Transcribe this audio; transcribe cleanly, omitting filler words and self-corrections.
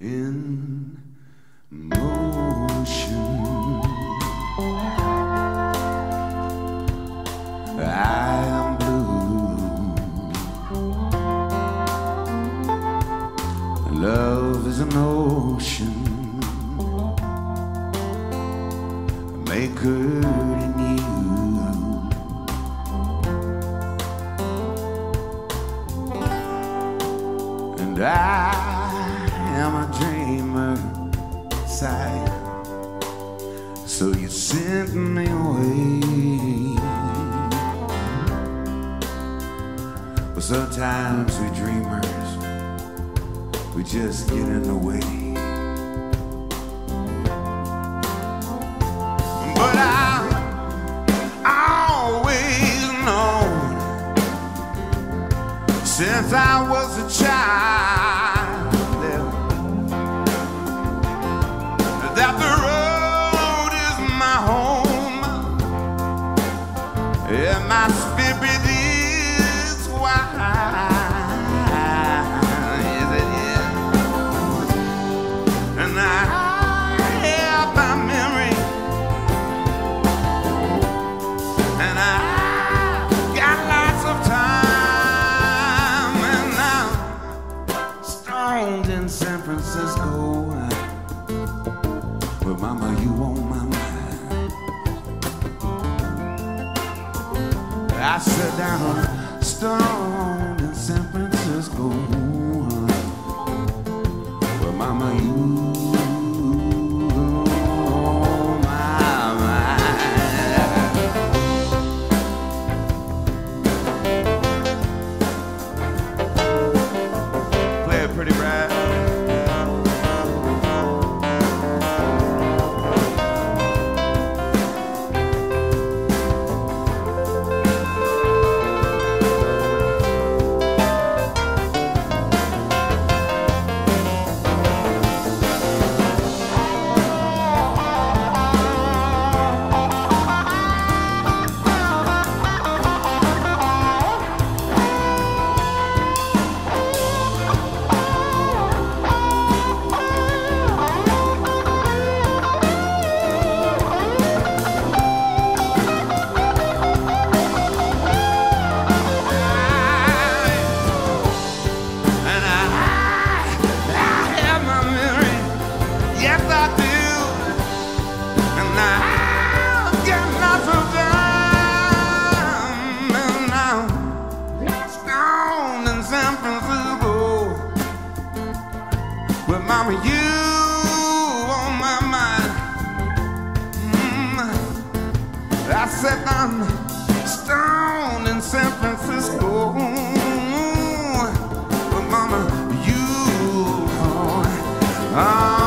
in motion. I am blue. Love is an ocean, maker in you. And I'm a dreamer, sigh. So you sent me away. Well, sometimes we dreamers, we just get in the way. But I've always known, since I was a child, that the road is my home, and my spirit is wide. Yes, it is. And I have my memory, and I got lots of time, and I'm stoned in San Francisco. But mama, you on my mind. I sit down stoned in San Francisco. But mama, you on my mind. Play it pretty bright. But mama, you on my mind. I said I'm stoned in San Francisco. But mama, you on.